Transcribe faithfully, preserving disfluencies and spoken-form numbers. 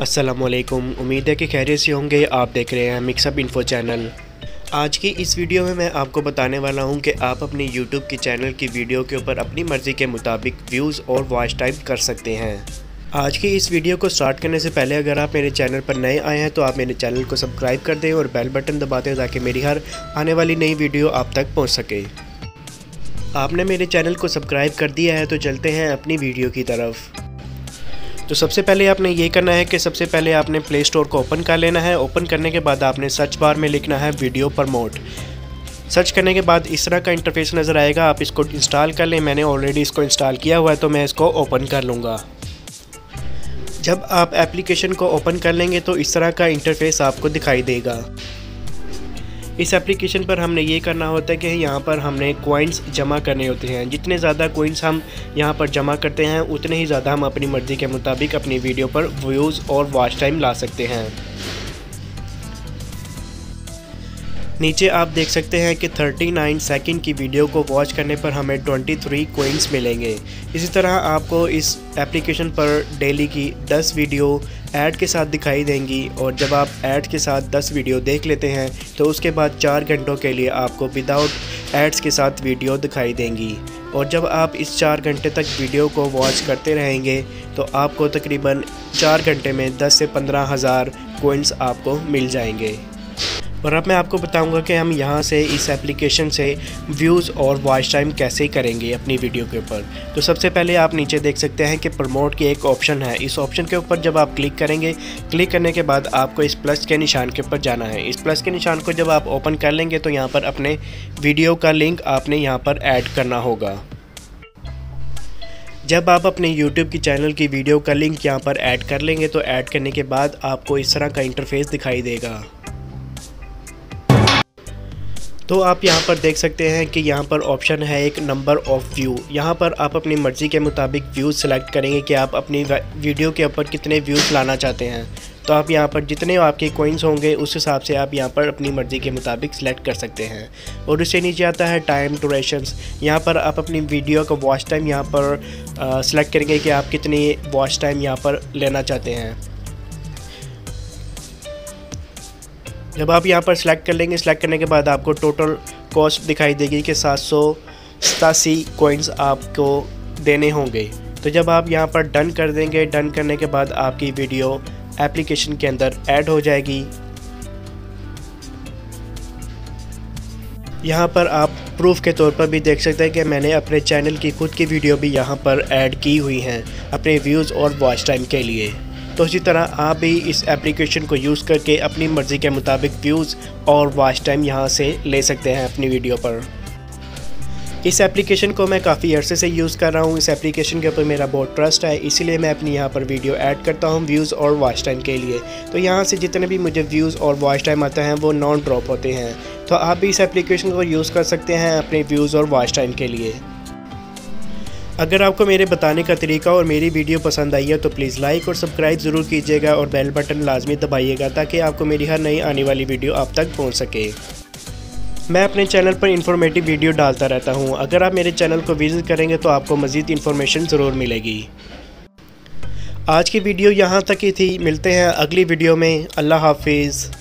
अस्सलामुअलैकुम, उम्मीद है कि खैरियत से होंगे। आप देख रहे हैं मिक्सअप इन्फो चैनल। आज की इस वीडियो में मैं आपको बताने वाला हूं कि आप अपने YouTube के चैनल की वीडियो के ऊपर अपनी मर्ज़ी के मुताबिक व्यूज़ और वॉच टाइम कर सकते हैं। आज की इस वीडियो को स्टार्ट करने से पहले अगर आप मेरे चैनल पर नए आए हैं तो आप मेरे चैनल को सब्सक्राइब कर दें और बेल बटन दबा दें ताकि मेरी हर आने वाली नई वीडियो आप तक पहुँच सके। आपने मेरे चैनल को सब्सक्राइब कर दिया है तो चलते हैं अपनी वीडियो की तरफ। तो सबसे पहले आपने ये करना है कि सबसे पहले आपने प्ले स्टोर को ओपन कर लेना है। ओपन करने के बाद आपने सर्च बार में लिखना है वीडियो प्रमोट। सर्च करने के बाद इस तरह का इंटरफेस नज़र आएगा। आप इसको इंस्टॉल कर लें। मैंने ऑलरेडी इसको इंस्टॉल किया हुआ है तो मैं इसको ओपन कर लूँगा। जब आप एप्लीकेशन को ओपन कर लेंगे तो इस तरह का इंटरफेस आपको दिखाई देगा। इस एप्लीकेशन पर हमने ये करना होता है कि यहाँ पर हमने कॉइन्स जमा करने होते हैं। जितने ज़्यादा कॉइन्स हम यहाँ पर जमा करते हैं उतने ही ज़्यादा हम अपनी मर्ज़ी के मुताबिक अपनी वीडियो पर व्यूज़ और वॉच टाइम ला सकते हैं। नीचे आप देख सकते हैं कि उनतालीस सेकंड की वीडियो को वॉच करने पर हमें तेईस कॉइन्स मिलेंगे। इसी तरह आपको इस एप्लीकेशन पर डेली की दस वीडियो ऐड के साथ दिखाई देंगी और जब आप ऐड के साथ दस वीडियो देख लेते हैं तो उसके बाद चार घंटों के लिए आपको विदाउट एड्स के साथ वीडियो दिखाई देंगी। और जब आप इस चार घंटे तक वीडियो को वॉच करते रहेंगे तो आपको तकरीबन चार घंटे में दस से पंद्रह हज़ार कॉइन्स आपको मिल जाएंगे। और अब मैं आपको बताऊंगा कि हम यहाँ से इस एप्लीकेशन से व्यूज़ और वॉच टाइम कैसे करेंगे अपनी वीडियो के ऊपर। तो सबसे पहले आप नीचे देख सकते हैं कि प्रमोट की एक ऑप्शन है। इस ऑप्शन के ऊपर जब आप क्लिक करेंगे, क्लिक करने के बाद आपको इस प्लस के निशान के ऊपर जाना है। इस प्लस के निशान को जब आप ओपन कर लेंगे तो यहाँ पर अपने वीडियो का लिंक आपने यहाँ पर ऐड करना होगा। जब आप अपने YouTube की चैनल की वीडियो का लिंक यहाँ पर ऐड कर लेंगे तो ऐड करने के बाद आपको इस तरह का इंटरफेस दिखाई देगा। तो आप यहाँ पर देख सकते हैं कि यहाँ पर ऑप्शन है एक नंबर ऑफ़ व्यू। यहाँ पर आप अपनी मर्ज़ी के मुताबिक व्यूज़ सेलेक्ट करेंगे कि आप अपनी वीडियो के ऊपर कितने व्यूज़ लाना चाहते हैं। तो आप यहाँ पर जितने आपके कॉइन्स होंगे उस हिसाब से आप यहाँ पर अपनी मर्ज़ी के मुताबिक सेलेक्ट कर सकते हैं। और उससे नीचे आता है टाइम ड्यूरेशंस। यहाँ पर आप अपनी वीडियो का वॉच टाइम यहाँ पर सेलेक्ट करेंगे कि आप कितनी वॉच टाइम यहाँ पर लेना चाहते हैं। जब आप यहाँ पर सेलेक्ट कर लेंगे, सेलेक्ट करने के बाद आपको टोटल कॉस्ट दिखाई देगी कि सात सौ सतासी कॉइन्स आपको देने होंगे। तो जब आप यहाँ पर डन कर देंगे, डन करने के बाद आपकी वीडियो एप्लीकेशन के अंदर ऐड हो जाएगी। यहाँ पर आप प्रूफ के तौर पर भी देख सकते हैं कि मैंने अपने चैनल की खुद की वीडियो भी यहाँ पर ऐड की हुई हैं अपने व्यूज़ और वॉच टाइम के लिए। तो इसी तरह आप भी इस एप्लीकेशन को यूज़ करके अपनी मर्ज़ी के मुताबिक व्यूज़ और वॉच टाइम यहाँ से ले सकते हैं अपनी वीडियो पर। इस एप्लीकेशन को मैं काफ़ी अरसे से यूज़ कर रहा हूँ। इस एप्लीकेशन के ऊपर मेरा बहुत ट्रस्ट है, इसीलिए मैं अपनी यहाँ पर वीडियो ऐड करता हूँ व्यूज़ और वॉच टाइम के लिए। तो यहाँ से जितने भी मुझे व्यूज़ और वॉच टाइम आते हैं वो नॉन ड्रॉप होते हैं। तो आप भी इस एप्लीकेशन को यूज़ कर सकते हैं अपने व्यूज़ और वॉच टाइम के लिए। अगर आपको मेरे बताने का तरीका और मेरी वीडियो पसंद आई है तो प्लीज़ लाइक और सब्सक्राइब ज़रूर कीजिएगा और बेल बटन लाजमी दबाइएगा ताकि आपको मेरी हर नई आने वाली वीडियो आप तक पहुंच सके। मैं अपने चैनल पर इंफॉर्मेटिव वीडियो डालता रहता हूं। अगर आप मेरे चैनल को विजिट करेंगे तो आपको मज़ीद इन्फॉर्मेशन ज़रूर मिलेगी। आज की वीडियो यहाँ तक ही थी। मिलते हैं अगली वीडियो में। अल्लाह हाफिज़।